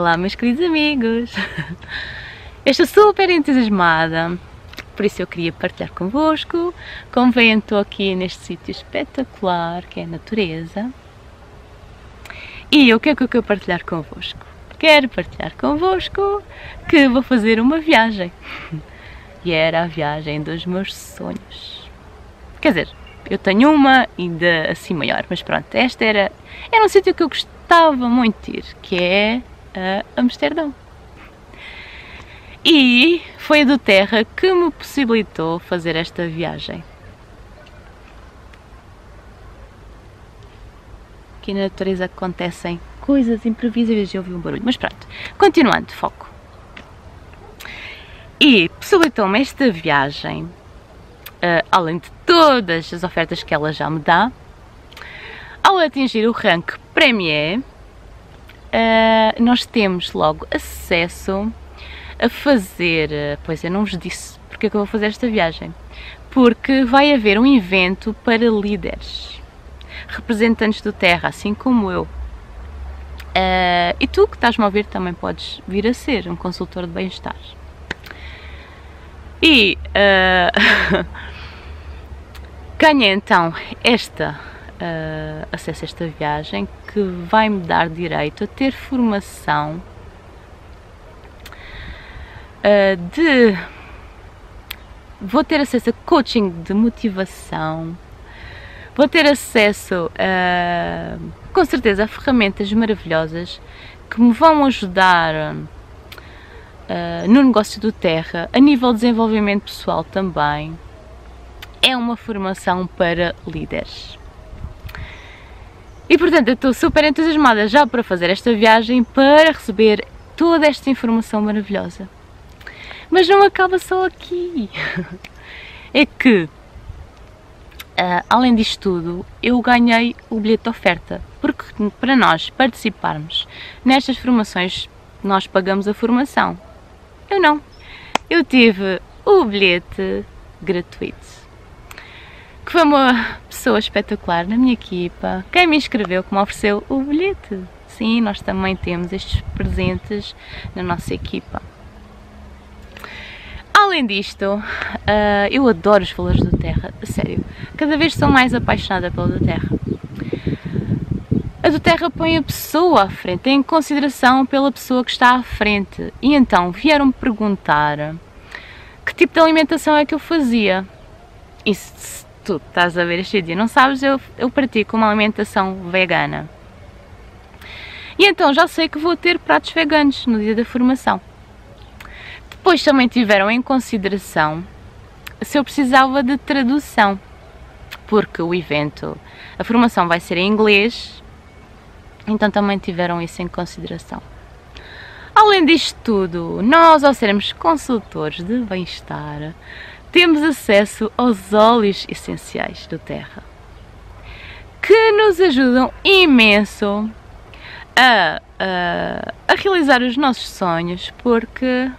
Olá meus queridos amigos, eu estou super entusiasmada, por isso eu queria partilhar convosco. Como veem, estou aqui neste sítio espetacular que é a natureza. E o que é que eu quero partilhar convosco? Quero partilhar convosco que vou fazer uma viagem. E era a viagem dos meus sonhos. Quer dizer, eu tenho uma ainda assim maior, mas pronto, esta era um sítio que eu gostava muito de ir, que é a Amsterdão. E foi a doTERRA que me possibilitou fazer esta viagem. Aqui na natureza acontecem coisas imprevisíveis, eu ouvi um barulho, mas pronto, continuando, foco. E possibilitou-me esta viagem, além de todas as ofertas que ela já me dá, ao atingir o rank Premier, nós temos logo acesso a fazer, pois eu não vos disse porque é que eu vou fazer esta viagem, porque vai haver um evento para líderes, representantes do Terra, assim como eu. E tu que estás-me a ouvir também podes vir a ser um consultor de bem-estar. E ganhei então acesso a esta viagem que vai-me dar direito a ter formação vou ter acesso a coaching de motivação, vou ter acesso com certeza a ferramentas maravilhosas que me vão ajudar no negócio do Terra, a nível de desenvolvimento pessoal também. É uma formação para líderes. E portanto eu estou super entusiasmada já para fazer esta viagem, para receber toda esta informação maravilhosa. Mas não acaba só aqui. É que além disto tudo, eu ganhei o bilhete de oferta, porque para nós participarmos nestas formações, nós pagamos a formação. Eu não. Eu tive o bilhete gratuito, que foi uma pessoa espetacular na minha equipa, quem me inscreveu, que me ofereceu o bilhete. Sim, nós também temos estes presentes na nossa equipa. Além disto, eu adoro os valores do Terra, a sério. Cada vez sou mais apaixonada pela doTERRA. A doTERRA põe a pessoa à frente, tem consideração pela pessoa que está à frente. E então vieram-me perguntar que tipo de alimentação é que eu fazia. E se tu estás a ver este dia não sabes, eu pratico uma alimentação vegana. E então já sei que vou ter pratos veganos no dia da formação. Depois também tiveram em consideração se eu precisava de tradução, porque o evento, a formação vai ser em inglês, então também tiveram isso em consideração. Além disto tudo, nós, ao sermos consultores de bem-estar, temos acesso aos óleos essenciais do Terra, que nos ajudam imenso a realizar os nossos sonhos, porque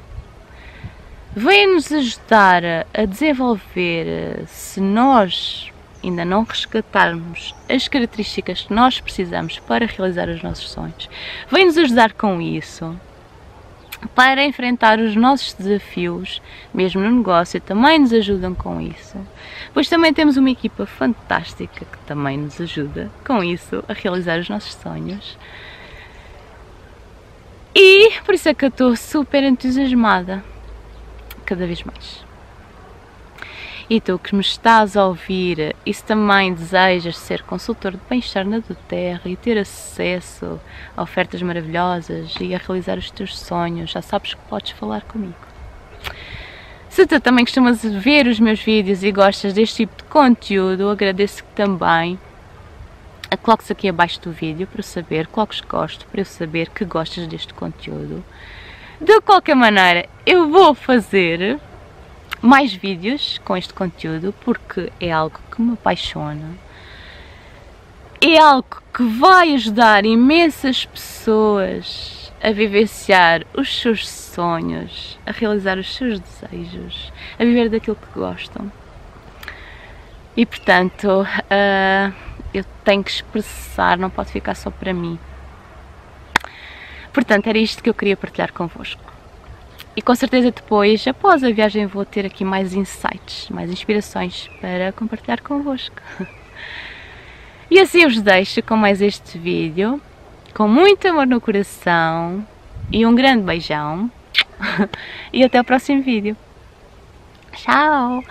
vem-nos ajudar a desenvolver, se nós ainda não resgatarmos as características que nós precisamos para realizar os nossos sonhos, vem-nos ajudar com isso para enfrentar os nossos desafios, mesmo no negócio, também nos ajudam com isso. Pois também temos uma equipa fantástica que também nos ajuda com isso, a realizar os nossos sonhos. E por isso é que eu estou super entusiasmada. Cada vez mais. E tu que me estás a ouvir e se também desejas ser consultor de bem-estar na doTERRA e ter acesso a ofertas maravilhosas e a realizar os teus sonhos, já sabes que podes falar comigo. Se tu também costumas ver os meus vídeos e gostas deste tipo de conteúdo, agradeço que também coloques aqui abaixo do vídeo para eu saber, coloques gosto para eu saber que gostas deste conteúdo. De qualquer maneira, eu vou fazer mais vídeos com este conteúdo, porque é algo que me apaixona, é algo que vai ajudar imensas pessoas a vivenciar os seus sonhos, a realizar os seus desejos, a viver daquilo que gostam. E portanto, eu tenho que expressar, não pode ficar só para mim. Portanto, era isto que eu queria partilhar convosco. E com certeza depois, após a viagem, vou ter aqui mais insights, mais inspirações para compartilhar convosco. E assim eu vos deixo com mais este vídeo, com muito amor no coração e um grande beijão. E até o próximo vídeo. Tchau!